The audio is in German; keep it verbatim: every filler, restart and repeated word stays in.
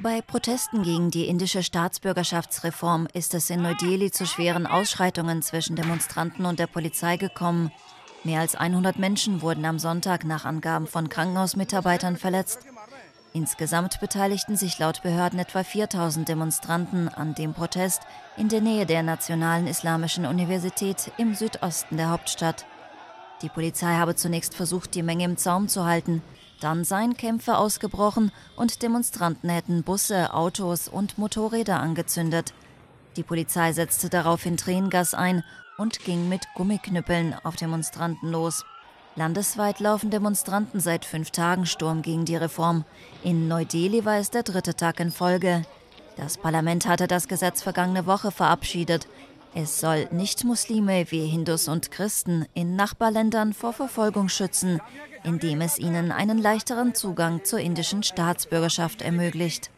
Bei Protesten gegen die indische Staatsbürgerschaftsreform ist es in Neu-Delhi zu schweren Ausschreitungen zwischen Demonstranten und der Polizei gekommen. Mehr als hundert Menschen wurden am Sonntag nach Angaben von Krankenhausmitarbeitern verletzt. Insgesamt beteiligten sich laut Behörden etwa viertausend Demonstranten an dem Protest in der Nähe der Nationalen Islamischen Universität im Südosten der Hauptstadt. Die Polizei habe zunächst versucht, die Menge im Zaum zu halten. Dann seien Kämpfe ausgebrochen und Demonstranten hätten Busse, Autos und Motorräder angezündet. Die Polizei setzte daraufhin Tränengas ein und ging mit Gummiknüppeln auf Demonstranten los. Landesweit laufen Demonstranten seit fünf Tagen Sturm gegen die Reform. In Neu-Delhi war es der dritte Tag in Folge. Das Parlament hatte das Gesetz vergangene Woche verabschiedet. Es soll Nicht-Muslime wie Hindus und Christen in Nachbarländern vor Verfolgung schützen, indem es ihnen einen leichteren Zugang zur indischen Staatsbürgerschaft ermöglicht.